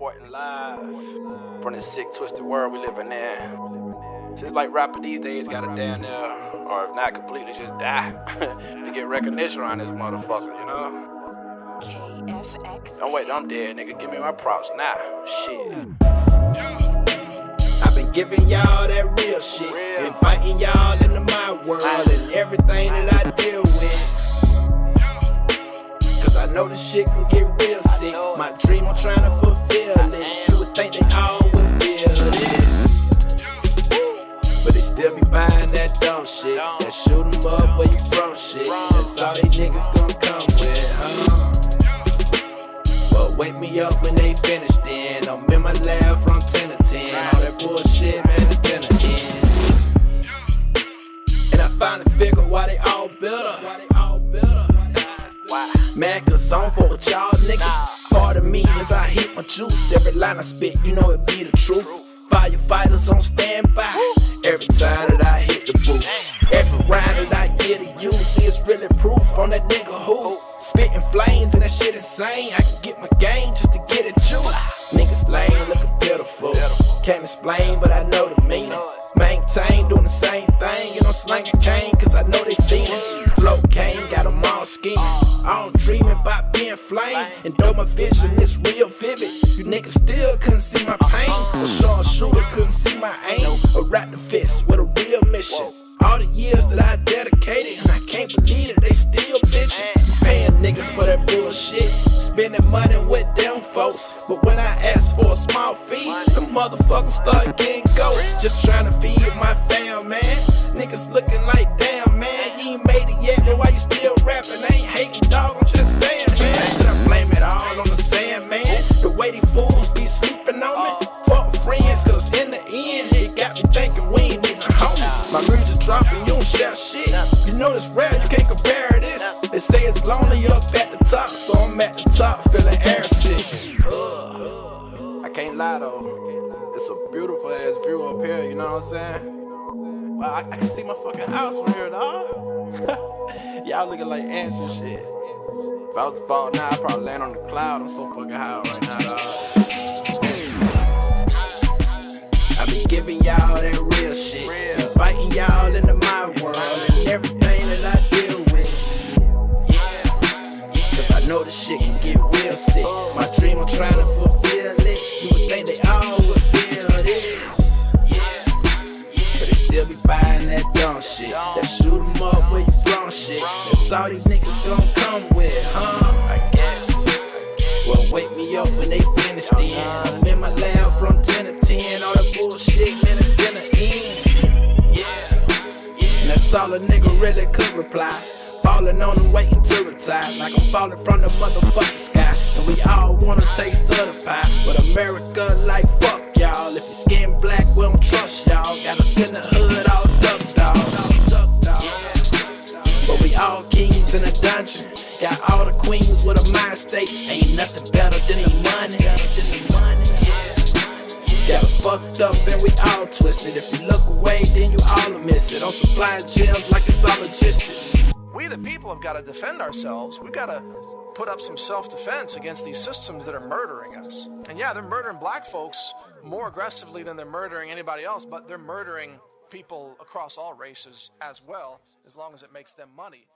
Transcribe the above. Reporting live from this sick, twisted world we living in. It's like rappers these days gotta damn near, or if not completely, just die to get recognition around this motherfucker, you know? KFX. Don't wait, I'm dead, nigga. Give me my props now. Shit. I've been giving y'all that real shit, inviting y'all into my world and everything that I deal with. Cause I know this shit can get real sick. My dream, I'm trying to fulfill. You would think they all would feel this, but they still be buying that dumb shit, that shoot 'em up where you from shit. That's all they niggas gonna come with, But wake me up when they finish, then I'm in my lab from 10 to 10. All that bullshit, man, it's been an end. And I finally figured why they all built up. Man, cause I'm for what y'all niggas. Part of me is I hit my juice. Every line I spit, you know it be the truth. Firefighters on standby every time that I hit the booth. Every round that I get to use, see it's really proof on that nigga who spitting flames and that shit insane. I can get my game just to get at you. Niggas lame, looking pitiful. Can't explain, but I know the meaning. Maintain, doing the same thing, and I'm slanging cane, cause I know they feeling. Flow cane, got them all scheming. I don't dream about being flame, and though my vision is real vivid, you niggas still couldn't see my pain. A short shooter couldn't see my aim. A rap the fist with a real mission. All the years that I dedicated, and I can't believe it, they still bitching. Paying niggas for that bullshit, spending money with them folks. But when I ask for a small fee, the motherfuckers start getting ghosts. Just trying to feed my fam, man. Niggas looking like, damn, man, you ain't made it yet, then why you still rapping? I ain't hating, dog, I'm just saying, man. Should I blame it all on the sand, man? The way these fools be sleeping on me. Fuck friends, cause in the end, it got me thinking we ain't even homies. My music dropping, you don't share shit. You know it's rare, you can't compare this. They say it's lonely up at the top, so I'm at the top feeling air sick. I can't lie though, it's a beautiful ass view up here, you know what I'm saying? Wow, I can see my fucking house from here, dog. Y'all looking like ants and shit. If I was to fall now, I'd probably land on the cloud. I'm so fucking high right now, dog. I be giving y'all that real shit, inviting y'all into my world and everything that I deal with. Cause I know this shit can get real sick. My dream, I'm trying to fulfill it. You would think they all would feel this, be buying that dumb shit, that shoot 'em up where you from shit. That's all these niggas gon' come with, I guess. Well, wake me up when they finish then. I'm in my lab from 10 to 10. All that bullshit, man, it's been an end. And that's all a nigga really could reply. Falling on them, waiting to retire, like I'm falling from the motherfucking sky. And we all wanna taste of the pie, but America like fuck y'all. If your skin black, we don't trust y'all. Gotta send the hood all ducked off. But we all kings in a dungeon. Got all the queens with a mind state. Ain't nothing better than the money. Got us fucked up and we all twisted. If you look away, then you all miss it. I'm supplying gems like it's all logistics. We the people have got to defend ourselves. We've got to put up some self-defense against these systems that are murdering us. And yeah, they're murdering black folks more aggressively than they're murdering anybody else, but they're murdering people across all races as well, as long as it makes them money.